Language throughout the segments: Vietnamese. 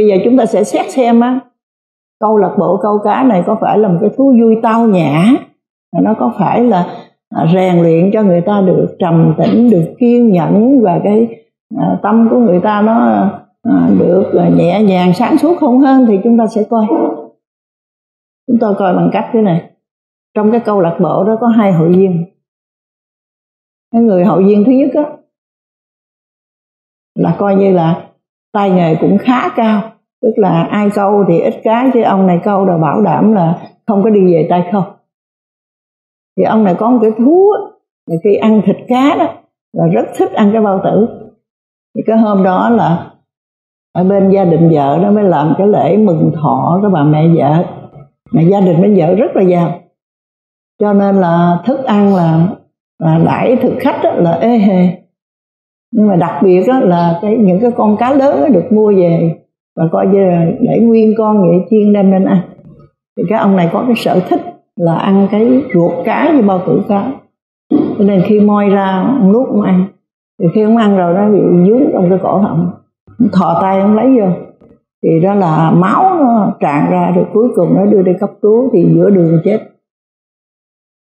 Bây giờ chúng ta sẽ xét xem á, câu lạc bộ câu cá này có phải là một cái thú vui tao nhã, nó có phải là rèn luyện cho người ta được trầm tĩnh, được kiên nhẫn, và cái tâm của người ta nó được nhẹ nhàng sáng suốt không hơn, thì chúng ta sẽ coi. Chúng tôi coi bằng cách thế này. Trong cái câu lạc bộ đó có hai hội viên. Cái người hội viên thứ nhất đó, là coi như là tay nghề cũng khá cao, tức là ai câu thì ít cá, chứ ông này câu là bảo đảm là không có đi về tay không. Thì ông này có một cái thú là khi ăn thịt cá đó là rất thích ăn cái bao tử. Thì cái hôm đó là ở bên gia đình vợ nó mới làm cái lễ mừng thọ của bà mẹ vợ, mà gia đình bên vợ rất là giàu, cho nên là thức ăn là đãi thực khách đó, là ê hề. Nhưng mà đặc biệt đó là những cái con cá lớn đó được mua về và coi như là để nguyên con vậy chiên đem lên ăn. Thì cái ông này có cái sở thích là ăn cái ruột cá với bao tử cá, cho nên khi moi ra ông nuốt ông ăn. Thì khi ông ăn rồi nó bị dướng trong cái cổ họng, thò tay ông lấy vô, thì đó là máu nó tràn ra, rồi cuối cùng nó đưa đi cấp cứu thì giữa đường chết.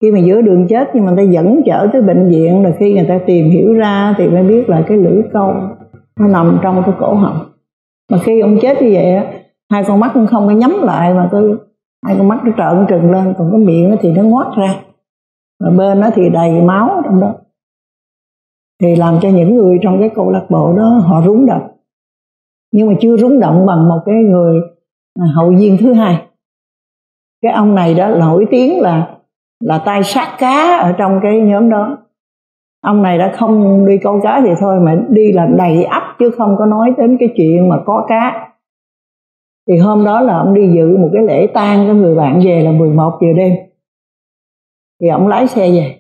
Khi mà giữa đường chết nhưng mà người ta dẫn chở tới bệnh viện, rồi khi người ta tìm hiểu ra thì mới biết là cái lưỡi câu nó nằm trong cái cổ họng. Mà khi ông chết như vậy á, hai con mắt cũng không có nhắm lại, mà cứ hai con mắt nó trợn trừng lên, còn cái miệng thì nó ngoác ra, và bên nó thì đầy máu trong đó. Thì làm cho những người trong cái câu lạc bộ đó họ rúng động, nhưng mà chưa rúng động bằng một cái người hội viên thứ hai. Cái ông này đó nổi tiếng là tay sát cá ở trong cái nhóm đó. Ông này đã không đi câu cá thì thôi, mà đi là đầy ắp, chứ không có nói đến cái chuyện mà có cá. Thì hôm đó là ông đi dự một cái lễ tang của người bạn về là 11 giờ đêm. Thì ông lái xe về.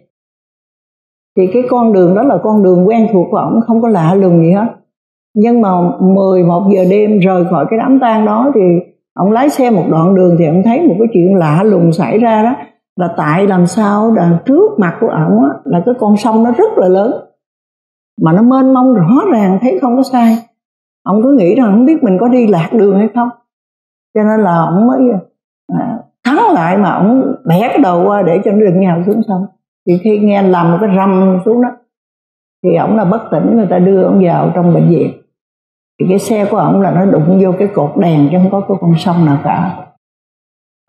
Thì cái con đường đó là con đường quen thuộc của ông, không có lạ lùng gì hết. Nhưng mà 11 giờ đêm rời khỏi cái đám tang đó, thì ông lái xe một đoạn đường thì ông thấy một cái chuyện lạ lùng xảy ra đó. Là tại làm sao đằng trước mặt của ổng là cái con sông nó rất là lớn, mà nó mênh mông rõ ràng, thấy không có sai. Ông cứ nghĩ rằng không biết mình có đi lạc đường hay không, cho nên là ông mới thắng lại mà ông bẻ cái đầu qua để cho nó đừng nhào xuống sông. Thì khi nghe làm một cái rầm xuống đó thì ổng là bất tỉnh, người ta đưa ổng vào trong bệnh viện. Thì cái xe của ổng là nó đụng vô cái cột đèn chứ không có cái con sông nào cả.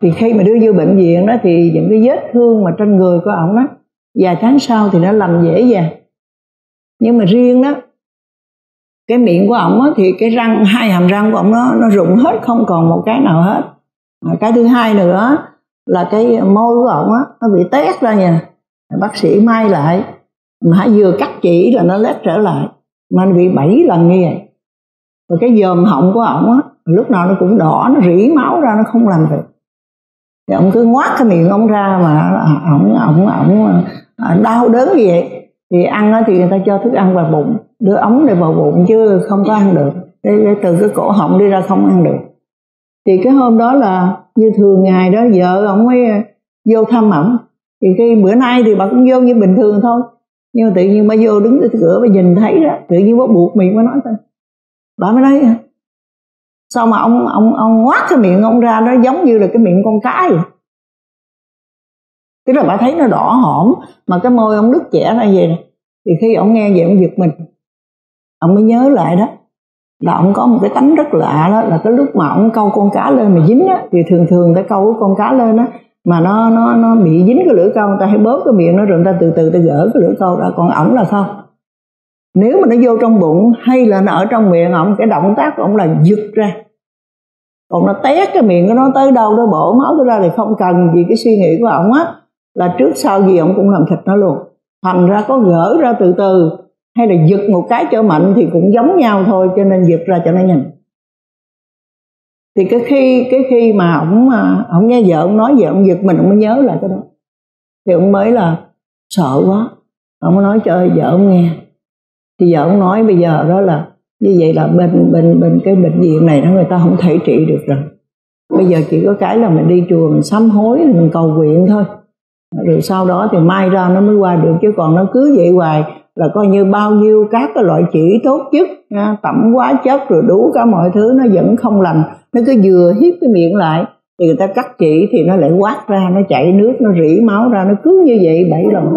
Thì khi mà đưa vô bệnh viện đó thì những cái vết thương mà trên người của ổng đó vài tháng sau thì nó lành dễ dàng. Nhưng mà riêng đó cái miệng của ổng thì cái răng, hai hàm răng của ổng nó rụng hết, không còn một cái nào hết. Cái thứ hai nữa là cái môi của ổng nó bị tét ra nha. Bác sĩ may lại mà vừa cắt chỉ là nó lét trở lại, mà nó bị 7 lần như vậy. Rồi cái dòm họng của ổng lúc nào nó cũng đỏ, nó rỉ máu ra, nó không làm được. Thì ông cứ ngoác cái miệng ông ra mà ổng đau đớn như vậy. Thì ăn thì người ta cho thức ăn vào bụng, đưa ống để vào bụng chứ không có ăn được. Để từ cái cổ họng đi ra không ăn được. Thì cái hôm đó là như thường ngày đó, vợ ổng mới vô thăm ổng. Thì cái bữa nay thì bà cũng vô như bình thường thôi, nhưng mà tự nhiên bà vô đứng tới cửa bà nhìn thấy đó, tự nhiên bà buộc miệng bà nói thôi. Bà mới nói sao mà ông ngoác cái miệng ông ra đó giống như là cái miệng con cá vậy. Tức là bà thấy nó đỏ hổm, mà cái môi ông đứt chẻ ra vậy nè. Thì khi ông nghe vậy ông giật mình, ông mới nhớ lại đó là ông có một cái tánh rất lạ. Đó là cái lúc mà ông câu con cá lên mà dính á, thì thường cái câu con cá lên á mà nó bị dính cái lưỡi câu, người ta hay bóp cái miệng nó rồi người ta từ từ gỡ cái lưỡi câu ra. Còn ổng là không, nếu mà nó vô trong bụng hay là nó ở trong miệng ổng, cái động tác của ổng là giật ra. Còn nó tét cái miệng của nó tới đâu đó bổ máu tới ra thì không cần gì cái suy nghĩ của ổng á, là trước sau gì ổng cũng làm thịt nó luôn. Thành ra có gỡ ra từ từ hay là giật một cái cho mạnh thì cũng giống nhau thôi, cho nên giật ra cho nó nhìn. Thì cái khi mà ổng nghe vợ ổng nói vậy, ổng giật mình, ổng mới nhớ lại cái đó. Thì ổng mới là sợ quá, ổng mới nói cho vợ ổng nghe. Thì vợ ổng nói bây giờ đó là như vậy là bên cái bệnh viện này đó người ta không thể trị được rồi. Bây giờ chỉ có cái là mình đi chùa mình sám hối, mình cầu nguyện thôi. Rồi sau đó thì may ra nó mới qua được, chứ còn nó cứ vậy hoài là coi như bao nhiêu các cái loại chỉ tốt chất, tẩm hóa chất rồi đủ cả mọi thứ nó vẫn không lành. Nó cứ vừa hiếp cái miệng lại thì người ta cắt chỉ thì nó lại quát ra, nó chảy nước, nó rỉ máu ra, nó cứ như vậy 7 lần.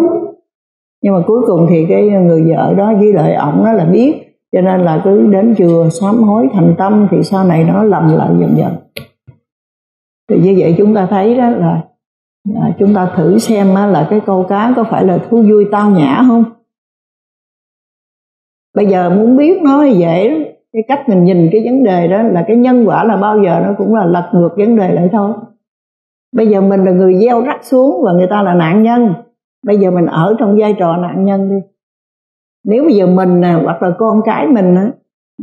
Nhưng mà cuối cùng thì cái người vợ đó với lại ổng nó là biết, cho nên là cứ đến chùa sám hối thành tâm thì sau này nó lầm lại dần dần. Thì như vậy chúng ta thấy đó là chúng ta thử xem là cái câu cá có phải là thú vui tao nhã không. Bây giờ muốn biết nó dễ lắm. Cái cách mình nhìn cái vấn đề đó là cái nhân quả là bao giờ nó cũng là lật ngược vấn đề lại thôi. Bây giờ mình là người gieo rắc xuống và người ta là nạn nhân. Bây giờ mình ở trong vai trò nạn nhân đi. Nếu bây giờ mình hoặc là con cái mình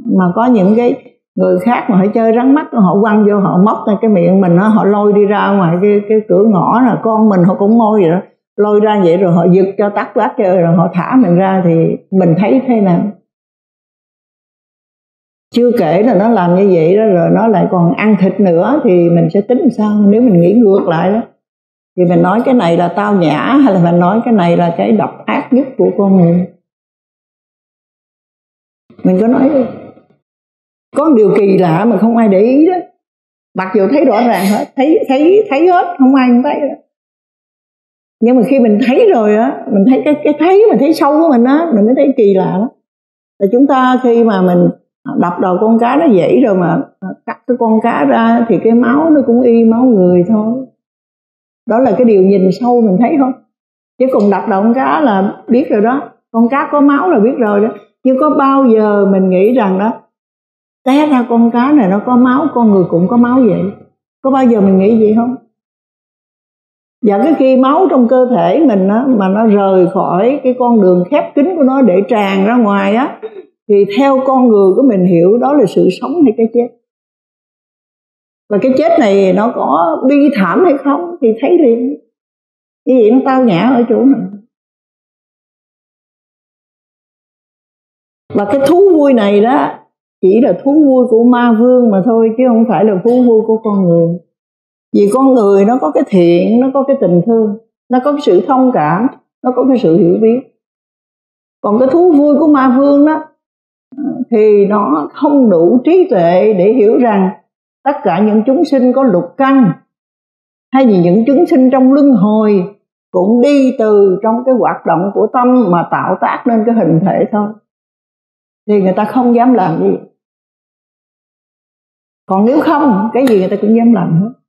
mà có những cái người khác mà họ chơi rắn mắt, họ quăng vô, họ móc ra cái miệng mình, họ lôi đi ra ngoài cái cửa ngõ, là con mình họ cũng môi vậy đó, lôi ra vậy rồi họ giật cho tắt quát chơi rồi họ thả mình ra, thì mình thấy thế nào? Chưa kể là nó làm như vậy đó rồi nó lại còn ăn thịt nữa thì mình sẽ tính sao? Nếu mình nghĩ ngược lại đó thì mình nói cái này là tao nhã hay là mình nói cái này là cái độc ác nhất của con người? Mình có nói có điều kỳ lạ mà không ai để ý đó, mặc dù thấy rõ ràng hết, thấy hết, không ai không thấy đó. Nhưng mà khi mình thấy rồi á, mình thấy cái thấy mà thấy sâu của mình á, mình mới thấy kỳ lạ đó. Là chúng ta khi mà mình đập đầu con cá nó dễ rồi mà cắt cái con cá ra thì cái máu nó cũng y máu người thôi. Đó là cái điều nhìn sâu mình thấy thôi. Chứ còn đập đầu con cá là biết rồi đó, con cá có máu là biết rồi đó. Nhưng có bao giờ mình nghĩ rằng đó, té ra con cá này nó có máu, con người cũng có máu vậy? Có bao giờ mình nghĩ vậy không? Và cái khi máu trong cơ thể mình đó, mà nó rời khỏi cái con đường khép kín của nó để tràn ra ngoài á, thì theo con người của mình hiểu đó là sự sống hay cái chết. Và cái chết này nó có bi thảm hay không thì thấy liền. Như vậy nó tao nhã ở chỗ này. Và cái thú vui này đó chỉ là thú vui của ma vương mà thôi, chứ không phải là thú vui của con người. Vì con người nó có cái thiện, nó có cái tình thương, nó có cái sự thông cảm, nó có cái sự hiểu biết. Còn cái thú vui của ma vương đó thì nó không đủ trí tuệ để hiểu rằng tất cả những chúng sinh có lục căn, hay vì những chúng sinh trong luân hồi cũng đi từ trong cái hoạt động của tâm mà tạo tác nên cái hình thể thôi. Thì người ta không dám làm gì. Còn nếu không, cái gì người ta cũng dám làm hết.